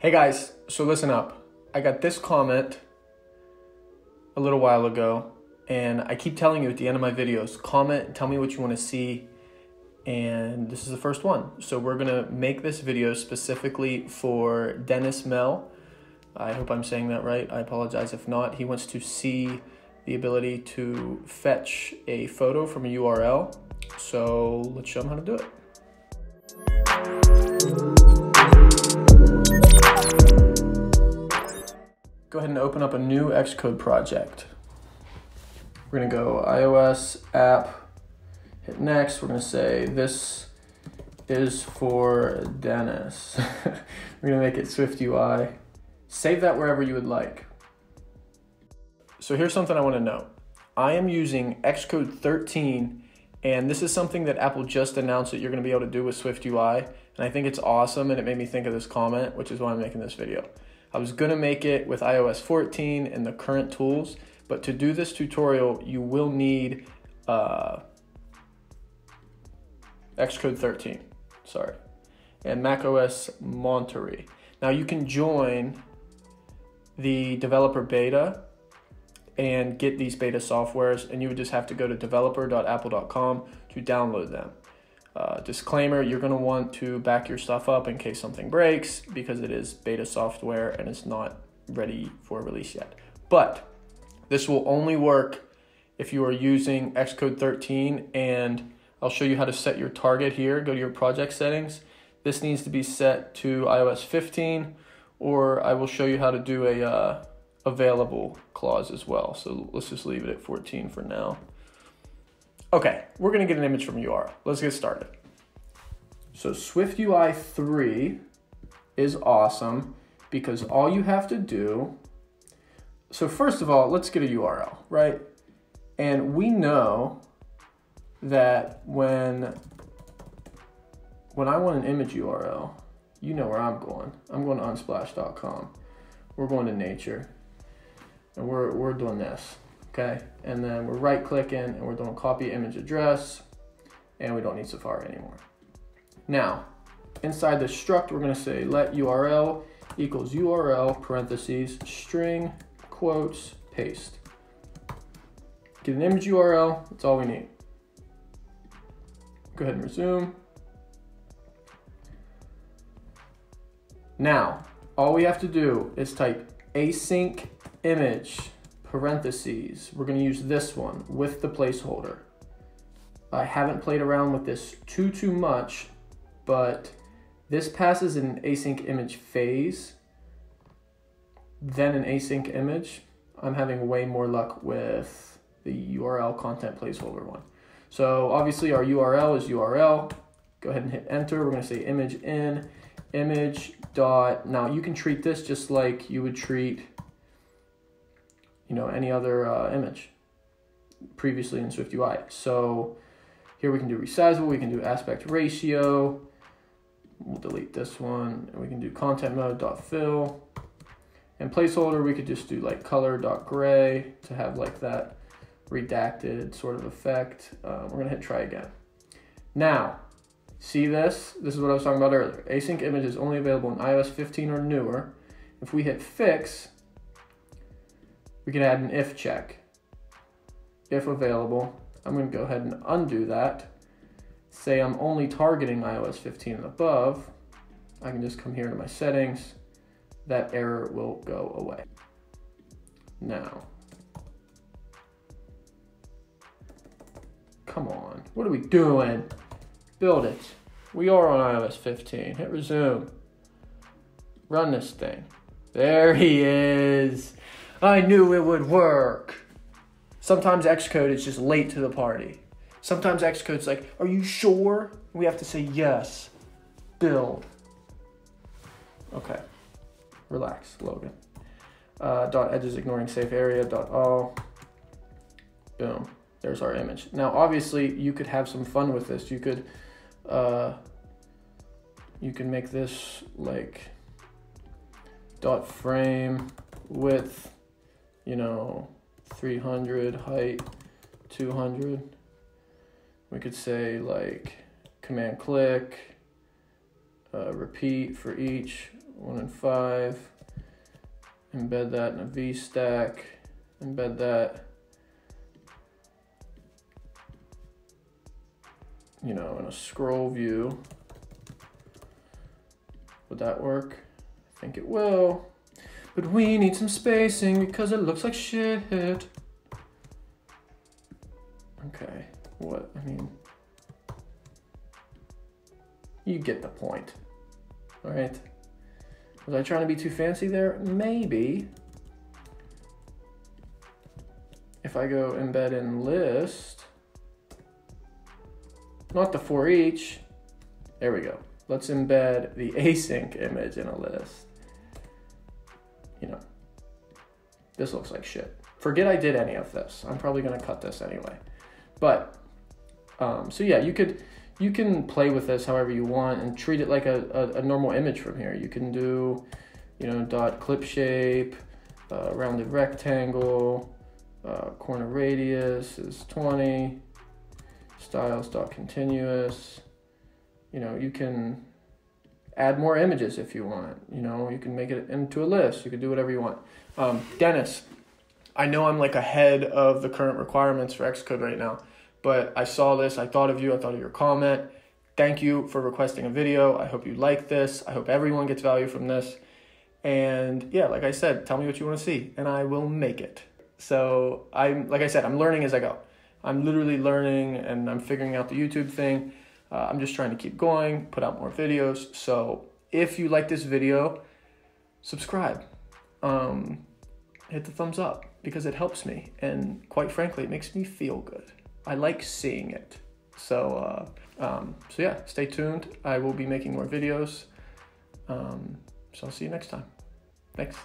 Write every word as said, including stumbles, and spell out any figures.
Hey guys, so listen up. I got this comment a little while ago, and I keep telling you at the end of my videos, comment, tell me what you want to see, and this is the first one. So we're gonna make this video specifically for Dennis Mel. I hope I'm saying that right. I apologize if not. He wants to see the ability to fetch a photo from a U R L. So let's show him how to do it. Go ahead and open up a new Xcode project. We're gonna go iOS app, hit next. We're gonna say this is for Dennis. We're gonna make it SwiftUI. Save that wherever you would like. So here's something I wanna know. I am using Xcode thirteen, and this is something that Apple just announced that you're gonna be able to do with SwiftUI, and I think it's awesome, and it made me think of this comment, which is why I'm making this video. I was gonna make it with iOS fourteen and the current tools, but to do this tutorial, you will need uh, Xcode thirteen, sorry, and macOS Monterey. Now you can join the developer beta and get these beta softwares, and you would just have to go to developer dot apple dot com to download them. Uh, disclaimer, you're going to want to back your stuff up in case something breaks, because it is beta software and it's not ready for release yet. But this will only work if you are using Xcode thirteen, and I'll show you how to set your target here. Go to your project settings. This needs to be set to iOS fifteen, or I will show you how to do a uh, available clause as well. So let's just leave it at fourteen for now. Okay, we're gonna get an image from U R L. Let's get started. So SwiftUI three is awesome because all you have to do, so first of all, let's get a U R L, right? And we know that when, when I want an image U R L, you know where I'm going. I'm going to unsplash dot com. We're going to nature, and we're, we're doing this. Okay, and then we're right clicking and we're doing copy image address, and we don't need Safari anymore. Now, inside the struct, we're gonna say let U R L equals U R L parentheses string quotes paste. Get an image U R L, that's all we need. Go ahead and resume. Now, all we have to do is type async image parentheses, we're gonna use this one with the placeholder. I haven't played around with this too, too much, but this passes an async image phase, then an async image. I'm having way more luck with the U R L content placeholder one. So obviously our U R L is U R L. Go ahead and hit enter. We're gonna say image in, image dot. Now you can treat this just like you would treat you know, any other uh, image previously in SwiftUI. So here we can do resizable, we can do aspect ratio, we'll delete this one, and we can do content mode dot fill, and placeholder, we could just do like color dot gray to have like that redacted sort of effect. Uh, we're gonna hit try again. Now, see this? This is what I was talking about earlier. Async image is only available in iOS fifteen or newer. If we hit fix, we can add an if check, if available. I'm gonna go ahead and undo that. Say I'm only targeting iOS fifteen and above. I can just come here to my settings. That error will go away. Now, come on, what are we doing? Build it. We are on iOS fifteen, hit resume. Run this thing. There he is. I knew it would work. Sometimes Xcode is just late to the party. Sometimes Xcode's like, are you sure? We have to say yes, build. Okay, relax, Logan. Uh, dot edges ignoring safe area, dot all. Boom, there's our image. Now, obviously you could have some fun with this. You could, uh, you can make this like dot frame width, you know, three hundred, height, two hundred. We could say like command click, uh, repeat for each, one and five, embed that in a VStack, embed that, you know, in a scroll view. Would that work? I think it will. But we need some spacing because it looks like shit. Okay, what, I mean, you get the point, all right? Was I trying to be too fancy there? Maybe. If I go embed in list, not the for each, there we go. Let's embed the async image in a list. You know, this looks like shit. Forget I did any of this. I'm probably gonna cut this anyway. But, um, so yeah, you could, you can play with this however you want and treat it like a, a, a normal image from here. You can do, you know, dot clip shape, uh, rounded rectangle, uh, corner radius is twenty, styles dot continuous. You know, you can add more images if you want. You know, you can make it into a list. You can do whatever you want. Um, Dennis, I know I'm like ahead of the current requirements for Xcode right now, but I saw this, I thought of you, I thought of your comment. Thank you for requesting a video. I hope you like this. I hope everyone gets value from this. And yeah, like I said, tell me what you want to see and I will make it. So I'm, like I said, I'm learning as I go. I'm literally learning and I'm figuring out the YouTube thing. Uh, I'm just trying to keep going, put out more videos. So if you like this video, subscribe, um, hit the thumbs up because it helps me. And quite frankly, it makes me feel good. I like seeing it. So, uh, um, so yeah, stay tuned. I will be making more videos. Um, so I'll see you next time. Thanks.